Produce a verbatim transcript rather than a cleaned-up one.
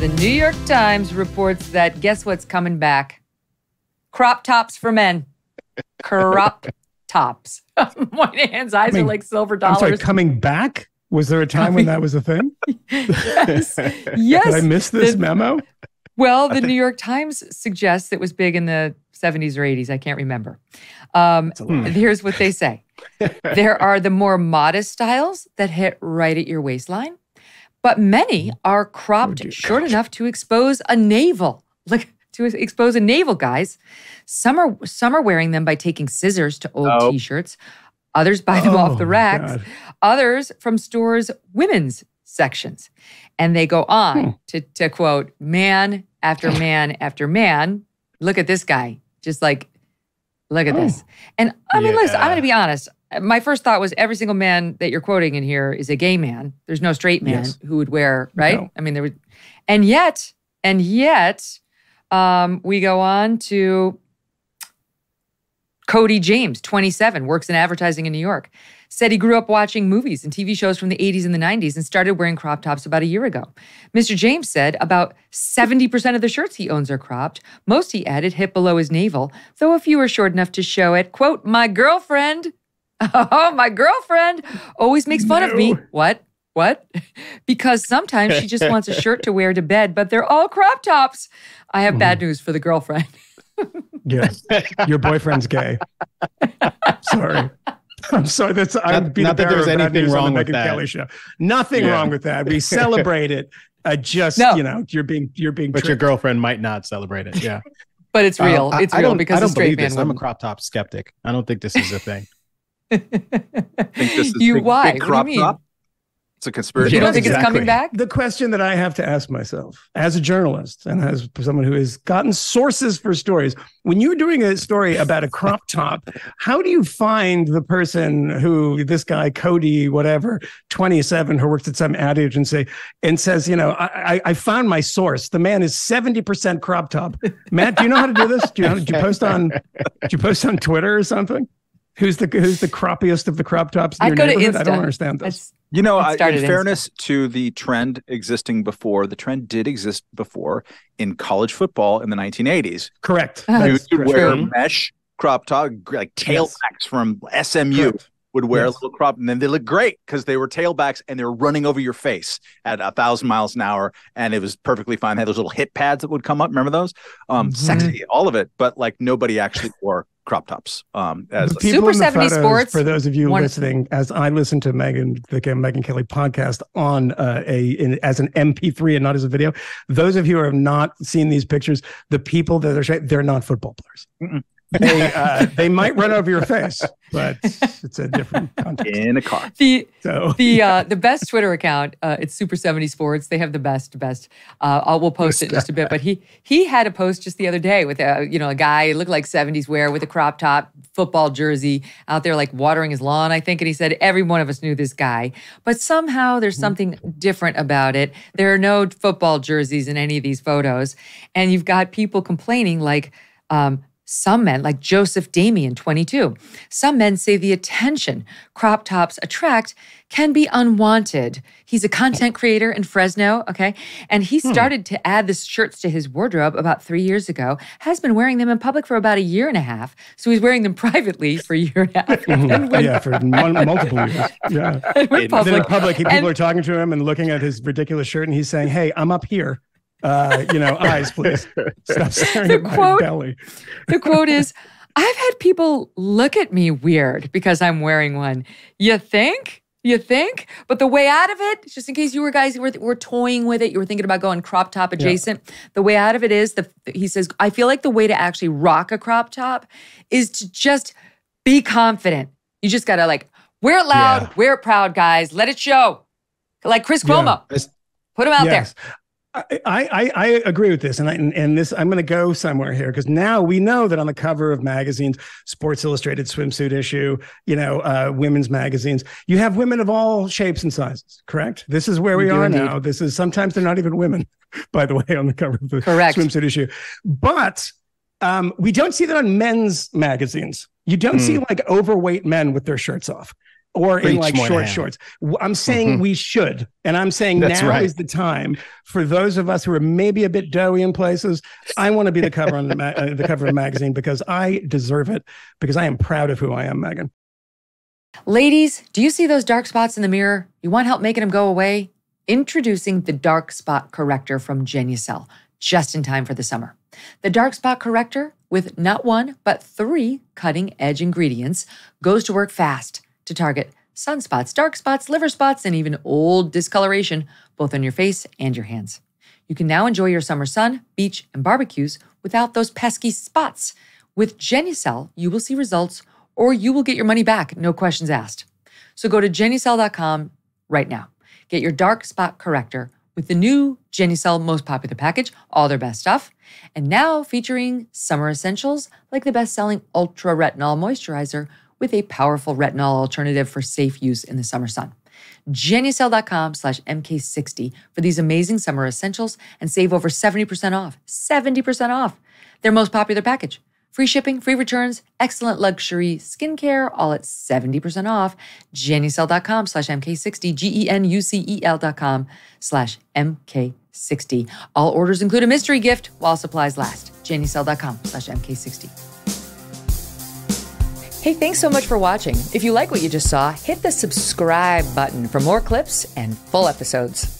The New York Times reports that, guess what's coming back? Crop tops for men. Crop tops. My hands, eyes I mean, are like silver dollars. I'm sorry, coming back? Was there a time when that was a thing? Yes. Yes. Did I miss this the, memo? Well, the New York Times suggests it was big in the seventies or eighties. I can't remember. Um, here's what they say. There are the more modest styles that hit right at your waistline, but many are cropped oh, short gosh. enough to expose a navel. Like, to expose a navel, guys. Some are, some are wearing them by taking scissors to old oh. T-shirts. Others buy them oh, off the racks. God. Others from stores' women's sections. And they go on hmm. to, to quote, man after man after man. Look at this guy. Just like, look at oh. this. And I mean, yeah. listen, I'm going to be honest. My first thought was every single man that you're quoting in here is a gay man. There's no straight man yes. who would wear, right? No. I mean, there would, and yet, and yet, um, we go on to Cody James, twenty-seven, works in advertising in New York, said he grew up watching movies and T V shows from the eighties and the nineties and started wearing crop tops about a year ago. Mister James said about seventy percent of the shirts he owns are cropped. Most, he added, hip below his navel, though a few are short enough to show it. Quote, my girlfriend, oh, my girlfriend always makes fun no. of me. What? What? Because sometimes she just wants a shirt to wear to bed, but they're all crop tops. I have mm. bad news for the girlfriend. Yes. Your boyfriend's gay. Sorry. I'm sorry. That's I would be the bearer of bad news on the Megyn Kelly show. Nothing yeah. wrong with that. We celebrate it. I just, no. you know, you're being you're being But tricked. Your girlfriend might not celebrate it. Yeah. But it's real. Uh, it's I, real I because I don't believe this. I'm a crop top skeptic. I don't think this is a thing. I think this is you big, why? Big crop what do you mean? Top? It's a conspiracy. You don't think exactly. it's coming back? The question that I have to ask myself as a journalist and as someone who has gotten sources for stories, when you're doing a story about a crop top, how do you find the person who this guy, Cody, whatever, twenty-seven, who works at some ad agency and says, you know, I, I found my source. The man is seventy percent crop top. Matt, do you know how to do this? Do you, do you post on, do you post on Twitter or something? Who's the who's the crappiest of the crop tops in your neighborhood? I don't understand this. You know, I, in fairness Insta. to the trend existing before, the trend did exist before in college football in the nineteen eighties. Correct. Dudes would wear mesh crop top, like tailbacks yes. from S M U Correct. would wear yes. a little crop, and then they looked great because they were tailbacks and they were running over your face at a thousand miles an hour, and it was perfectly fine. They had those little hip pads that would come up. Remember those? Um, mm-hmm. Sexy, all of it, but like nobody actually wore crop tops. Um, as like, Super seventies Sports. For those of you one, listening, as I listen to Megyn, the Megyn Kelly podcast on uh, a in, as an M P three and not as a video, those of you who have not seen these pictures, the people that are they're not football players. Mm-mm. They uh, they might run over your face, but it's a different context. In a car. The so, the yeah. uh, the best Twitter account. Uh, it's Super seventies Sports. They have the best best. Uh, I'll we'll post it in just a bit. But he he had a post just the other day with a you know a guy looked like seventies wear with a crop top, football jersey out there like watering his lawn, I think. And he said every one of us knew this guy, but somehow there's something different about it. There are no football jerseys in any of these photos, and you've got people complaining like. Um, Some men, like Joseph Damian, twenty-two, some men say the attention crop tops attract can be unwanted. He's a content creator in Fresno, okay? And he started hmm. to add the shirts to his wardrobe about three years ago, has been wearing them in public for about a year and a half. So he's wearing them privately for a year and a half. And when, yeah, for multiple years. Yeah. And in public, public people and, are talking to him and looking at his ridiculous shirt, and he's saying, hey, I'm up here. Uh, you know, eyes, please. Stop staring at my belly. The quote is, I've had people look at me weird because I'm wearing one. You think? You think? But the way out of it, just in case you were guys who were, were toying with it, you were thinking about going crop top adjacent, yeah. the way out of it is, the, he says, I feel like the way to actually rock a crop top is to just be confident. You just got to like, wear it loud, yeah. wear it proud, guys. Let it show. Like Chris Cuomo. Yeah. Put him out yes. there. I, I, I agree with this, and I, and this I'm going to go somewhere here because now we know that on the cover of magazines, Sports Illustrated swimsuit issue, you know, uh, women's magazines, you have women of all shapes and sizes. Correct. This is where we, we are indeed. now. This is sometimes they're not even women, by the way, on the cover of the correct. swimsuit issue. But um, we don't see that on men's magazines. You don't mm. see like overweight men with their shirts off. or Preach in like short shorts. I'm saying mm-hmm. we should. And I'm saying That's now right. is the time for those of us who are maybe a bit doughy in places. I want to be the cover on the, ma- uh, the cover of the magazine because I deserve it, because I am proud of who I am, Megyn. Ladies, do you see those dark spots in the mirror? You want help making them go away? Introducing the Dark Spot Corrector from Genucel, just in time for the summer. The Dark Spot Corrector, with not one, but three cutting-edge ingredients, goes to work fast to target sunspots, dark spots, liver spots, and even old discoloration, both on your face and your hands. You can now enjoy your summer sun, beach, and barbecues without those pesky spots. With Genucel, you will see results or you will get your money back, no questions asked. So go to Genucel dot com right now. Get your Dark Spot Corrector with the new Genucel Most Popular Package, all their best stuff, and now featuring summer essentials like the best-selling Ultra Retinol Moisturizer with a powerful retinol alternative for safe use in the summer sun. Genucel dot com slash M K sixty for these amazing summer essentials and save over seventy percent off. seventy percent off their most popular package. Free shipping, free returns, excellent luxury skincare, all at seventy percent off. Genucel dot com slash M K sixty, G E N U C E L dot com slash M K sixty. All orders include a mystery gift while supplies last. Genucel dot com slash M K sixty. Hey, thanks so much for watching. If you like what you just saw, hit the subscribe button for more clips and full episodes.